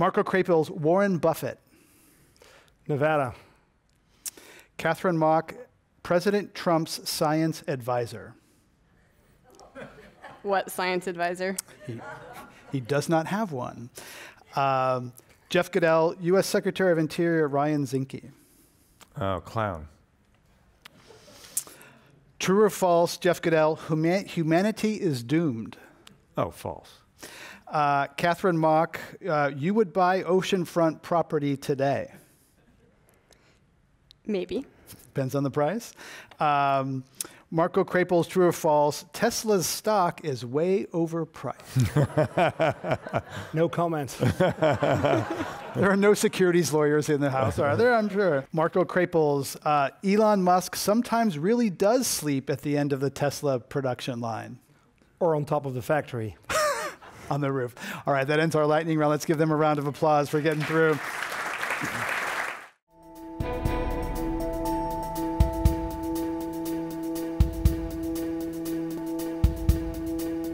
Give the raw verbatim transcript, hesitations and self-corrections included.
Marco Krapels, Warren Buffett. Nevada. Catherine Mock, President Trump's science advisor. What science advisor? He, he does not have one. Um, Jeff Goodell, U S Secretary of Interior Ryan Zinke. Oh, clown. True or false, Jeff Goodell, huma humanity is doomed. Oh, false. Uh, Catherine Mock, uh, you would buy oceanfront property today. Maybe. Depends on the price. Um, Marco Krapels, true or false, Tesla's stock is way overpriced. No comments. There are no securities lawyers in the house, are there? I'm sure. Marco Krapels, uh, Elon Musk sometimes really does sleep at the end of the Tesla production line. Or on top of the factory. On the roof. All right, that ends our lightning round. Let's give them a round of applause for getting through.